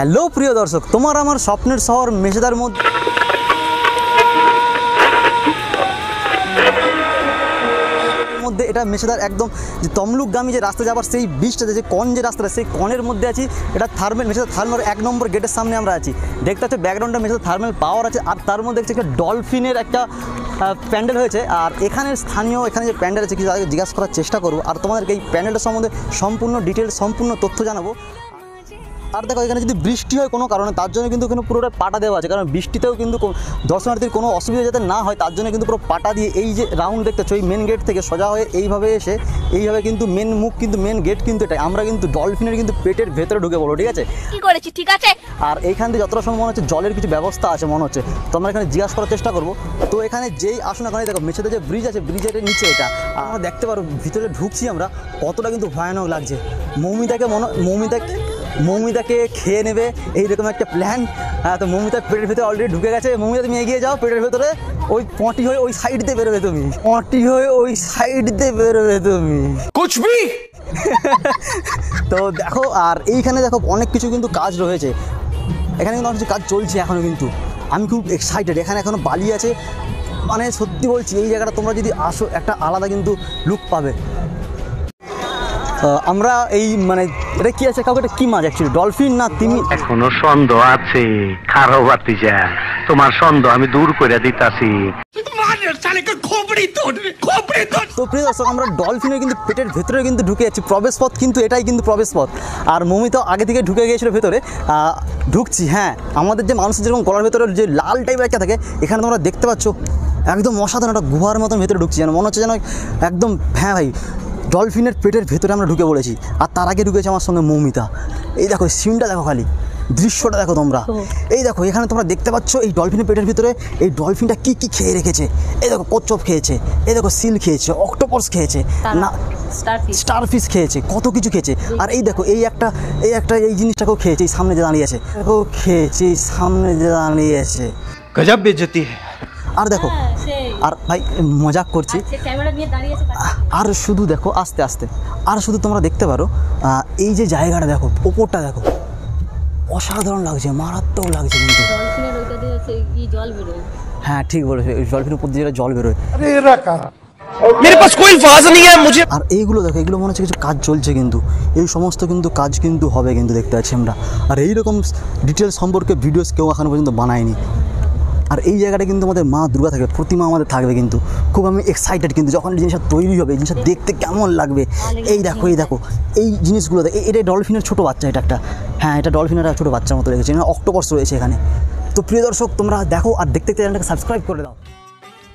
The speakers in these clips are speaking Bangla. हेलो प्रिय दर्शक तोमार आमार स्वप्नेर शहर मेशेदार मध्य मध्य एटा मेशेदार एकदम তমলুকগামী जो रास्ता जाबार सेई बीचटाते जो कौन जो रास्ता से कौनर मध्य आछि एटा थार्मेल मेशेदार थार्मेल एक नम्बर गेटेर सामने आमरा आछि देखते आछो बैकग्राउंडे मेशेदार थार्मेल पावर आछे आर तार मध्य एकटा डलफिनेर एकटा প্যান্ডেল হয়েছে আর এখানের স্থানীয় এখানে যে প্যান্ডেল আছে কিছু আগে জিজ্ঞাসা করার চেষ্টা করব আর তোমাদেরকে এই প্যান্ডেলটা সম্বন্ধে সম্পূর্ণ ডিটেইলস সম্পূর্ণ তথ্য জানাবো। আর দেখো এখানে যদি বৃষ্টি হয় কোনো কারণে তার জন্য কিন্তু এখানে পুরোটা পাটা দেওয়া আছে কারণ বৃষ্টিতেও কিন্তু দর্শনার্থীর কোনো অসুবিধা যাতে না হয় তার জন্য কিন্তু পুরো পাটা দিয়ে এই যে রাউন্ড দেখতেছো এই মেন গেট থেকে সোজা হয়ে এইভাবে এসে এইভাবে কিন্তু মেন মুখ কিন্তু মেন গেট কিন্তু এটাই আমরা কিন্তু ডলফিনের কিন্তু পেটের ভেতরে ঢুকে পড়লো ঠিক আছে কি করেছি ঠিক আছে। আর এইখান থেকে যতটা সম্ভব মনে হচ্ছে জলের কিছু ব্যবস্থা আছে মনে হচ্ছে তো আমরা এখানে জিজ্ঞাসা করার চেষ্টা করবো। তো এখানে যেই আসুন এখানে দেখো মেছেতে যে ব্রিজ আছে ব্রিজের নিচে এটা আমরা দেখতে পারো ভিতরে ঢুকছি আমরা কতটা কিন্তু ভয়ানক লাগছে মৌমিতাকে খেয়ে নেবে এইরকম একটা প্ল্যান। তো মৌমিতা পেটের ভিতরে অলরেডি ঢুকে গেছে মৌমিতা তুমি এগিয়ে যাও পেটের ভেতরে ওই পটি হয়ে ওই সাইড দিয়ে বেরোবে তুমি পটি হয়ে ওই সাইড দিয়ে বেরোবে তুমি কুচবি। তো দেখো আর এইখানে দেখো অনেক কিছু কিন্তু কাজ রয়েছে এখানে কিন্তু অনেক কিছু কাজ চলছে এখনও কিন্তু আমি খুব এক্সাইটেড এখানে এখনও বালি আছে মানে সত্যি বলছি এই জায়গাটা তোমরা যদি আসো একটা আলাদা কিন্তু লুক পাবে। আমরা এই মানে এটা কি আছে কাউকে এটা কি মাছ অ্যাকচুয়ালি ডলফিন না তিমি এখনো সন্দেহ আছে খারাপ বাতিজা তোমার সন্দেহ আমি দূর করে দিতাছি মানের শালে কে খোপড়ি তোর খোপড়ি তোর। তো প্রিয় দর্শক আমরা ডলফিনের কিন্তু পেটের ভিতরে কিন্তু ঢুকে যাচ্ছি প্রবেশপথ কিন্তু এটাই কিন্তু প্রবেশপথ আর মৌমিতা আগে থেকে ঢুকে গিয়েছিল ভেতরে ঢুকছি হ্যাঁ আমাদের যে মানুষের যেরকম গলার ভেতরে যে লাল টাইপের একটা থাকে এখানে তোমরা দেখতে পাচ্ছ একদম অসাধারণ একটা গুহার মতন ভেতরে ঢুকছি যেন মনে হচ্ছে যেন একদম হ্যাঁ ভাই ডলফিনের পেটের ভেতরে আমরা ঢুকে পড়েছি আর তার আগে ঢুকেছে আমার সঙ্গে মৌমিতা। এই দেখো সিনটা দেখো খালি দৃশ্যটা দেখো তোমরা এই দেখো এখানে তোমরা দেখতে পাচ্ছ এই ডলফিনের পেটের ভিতরে এই ডলফিনটা কি কি খেয়ে রেখেছে এই দেখো কচ্ছপ খেয়েছে এই দেখো সিল খেয়েছে অক্টোপাস খেয়েছে না স্টারফিশ খেয়েছে কত কিছু খেয়েছে আর এই দেখো এই একটা এই জিনিসটাকেও খেয়েছে এই সামনে যে দাঁড়িয়ে আছে ও খেয়েছে এই সামনে যে দাঁড়িয়ে আছে গজব বেজতি। আর দেখো আর ভাই মজাক করছি আর শুধু দেখো আস্তে আস্তে আর শুধু তোমরা দেখতে পারো এই যে জায়গাটা দেখো ওপরটা দেখো অসাধারণ লাগছে মারাত্মক লাগছে কিন্তু হ্যাঁ ঠিক বলেছো ডলফিনের উপর দিয়ে জল বেরোয় আর এইগুলো দেখো এগুলো মনে হচ্ছে কিছু কাজ চলছে কিন্তু এই সমস্ত কিন্তু কাজ কিন্তু হবে কিন্তু দেখতে পাচ্ছি আমরা আর এইরকম ডিটেলস সম্পর্কে ভিডিওস কেউ এখনো পর্যন্ত বানায়নি। আর এই জায়গাটা কিন্তু আমাদের মা দুর্গা থাকবে প্রতিমা আমাদের থাকবে কিন্তু খুব আমি এক্সাইটেড কিন্তু যখন জিনিসটা তৈরি হবে জিনিসটা দেখতে কেমন লাগবে এই দেখো এই জিনিসগুলো এটা ডলফিনের ছোটো বাচ্চা এটা একটা হ্যাঁ এটা ডলফিনের একটা ছোটো বাচ্চার মতো রেখেছে এখানে অক্টোপাস রয়েছে এখানে। তো প্রিয় দর্শক তোমরা দেখো আর দেখতে চ্যানেলটাকে সাবস্ক্রাইব করে দাও।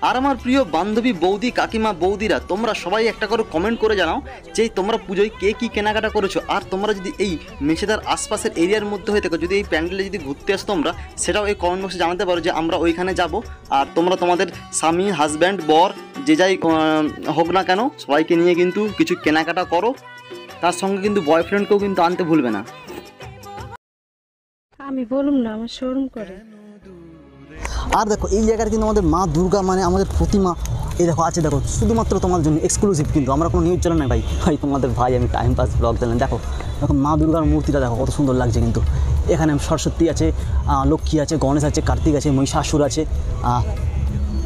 আর আমার প্রিয় বান্ধবী বৌদি কাকিমা বৌদিরা তোমরা সবাই একটা করে কমেন্ট করে জানাও যে তোমরা পুজোয় কে কী কেনাকাটা করেছো আর তোমরা যদি এই মেছেদার আশপাশের এরিয়ার মধ্যে হয়ে থাকো যদি এই প্যান্ডেলে যদি ঘুরতে আসো তোমরা সেটাও এই কমেন্ট বক্সে জানাতে পারো যে আমরা ওইখানে যাব। আর তোমরা তোমাদের স্বামী হাজব্যান্ড বর যে যাই হোক না কেন সবাইকে নিয়ে কিন্তু কিছু কেনাকাটা করো তার সঙ্গে কিন্তু বয়ফ্রেন্ডকেও কিন্তু আনতে ভুলবে না। আমি বলুম না আমার শরম করে। আর দেখো এই জায়গাটা কিন্তু আমাদের মা দুর্গা মানে আমাদের প্রতিমা এই দেখো আছে দেখো শুধুমাত্র তোমার জন্য এক্সক্লুসিভ কিন্তু আমরা কোনো নিউজ চ্যানেল না ভাই ভাই তোমাদের ভাই আমি টাইম পাস ব্লগ চ্যানেল দেখো দেখো মা দুর্গার মূর্তিটা দেখো কত সুন্দর লাগছে কিন্তু এখানে সরস্বতী আছে লক্ষ্মী আছে গণেশ আছে কার্তিক আছে মহিষাসুর আছে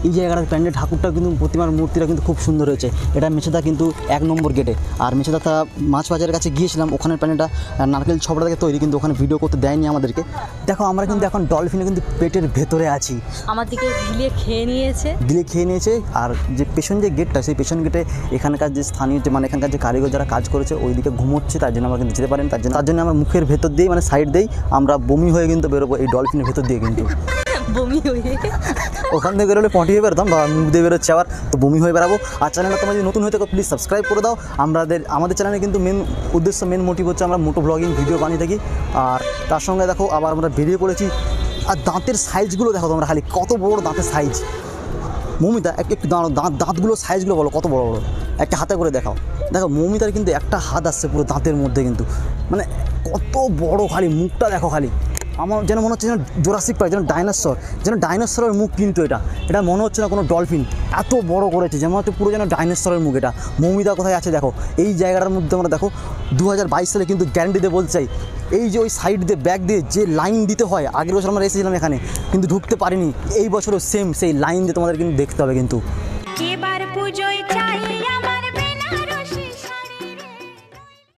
এই জায়গাটার প্যান্ডেল ঠাকুরটা কিন্তু প্রতিমার মূর্তিটা কিন্তু খুব সুন্দর হয়েছে এটা মেছেদা কিন্তু এক নম্বর গেটে আর মেছেদা তা মাছ বাজারের কাছে গিয়েছিলাম ওখানে প্যান্ডেলটা নারকেল ছবড়া থেকে তৈরি কিন্তু ওখানে ভিডিও করতে দেয়নি আমাদেরকে। দেখো আমরা কিন্তু এখন ডলফিনে কিন্তু পেটের ভেতরে আছি আমাদেরকে গিলে খেয়ে নিয়েছে আর যে পেছন যে গেটটা সেই পেছন গেটে এখানকার যে স্থানীয় মানে এখানকার যে কারিগর যারা কাজ করেছে ওইদিকে ঘুমোচ্ছে তার জন্য আমরা কিন্তু যেতে পারেন তার জন্য আমরা মুখের ভেতর দিয়েই মানে সাইড দিয়েই আমরা বমি হয়ে কিন্তু বেরোবো এই ডলফিনের ভেতর দিয়ে কিন্তু বমি হয়ে ওখান থেকে বেরোলে পটি হয়ে বেরোতাম বা মুখ দিয়ে বেরোচ্ছে আবার তো বমি হয়ে বেরাবো। আর চ্যানেলটা তোমরা যদি নতুন হয়ে থাকো প্লিজ সাবস্ক্রাইব করে দাও আমাদের চ্যানেলে কিন্তু মেন উদ্দেশ্য মেন মোটিভ হচ্ছে আমরা মোটো ব্লগিং ভিডিও বানিয়ে থাকি আর তার সঙ্গে দেখো আবার আমরা বেরিয়ে পড়েছি আর দাঁতের সাইজগুলো দেখো তোমরা খালি কত বড় দাঁতের সাইজ মৌমিতা একটু দাঁতগুলো সাইজগুলো বলো কত বড় বড় একটা হাতে করে দেখো মৌমিতার কিন্তু একটা হাত আসছে পুরো দাঁতের মধ্যে কিন্তু মানে কত বড় খালি মুখটা দেখো খালি আমার যেন মনে হচ্ছে যেন জোরাসিক পার্ক, যেন ডাইনোসর, যেন ডাইনোসরের মুখ, কিন্তু এটা এটা মনে হচ্ছে না কোনো ডলফিন, এত বড় করেছে যেমন হচ্ছে পুরো যেন ডাইনোসরের মুখ। এটা মৌমিতা কোথায় আছে দেখো, এই জায়গাটার মধ্যে আমরা দেখো 2022 সালে কিন্তু গ্যারান্টি দিয়ে বলতে চাই, এই যে ওই সাইড দিয়ে ব্যাক দিয়ে যে লাইন দিতে হয়, আগের বছর আমরা এসেছিলাম এখানে কিন্তু ঢুকতে পারিনি, এই বছরও সেম সেই লাইন দিয়ে তোমাদের কিন্তু দেখতে হবে। কিন্তু